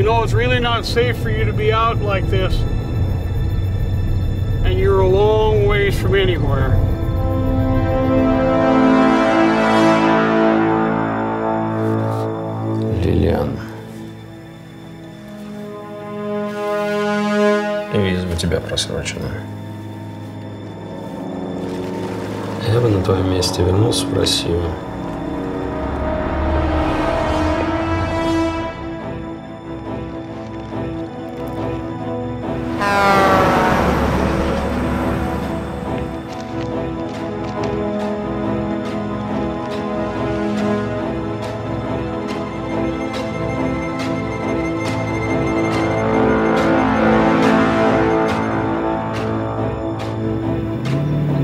You know, it's really not safe for you to be out like this, and you're a long ways from anywhere. Лилиан. И виза у тебя просрочена. Я бы на твоем месте вернулся в Россию.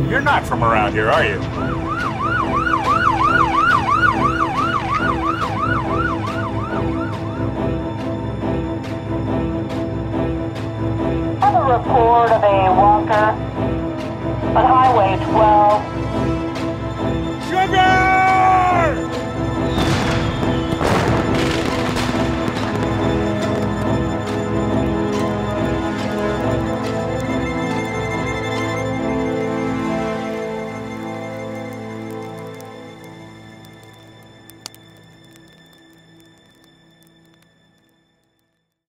You're not from around here, are you?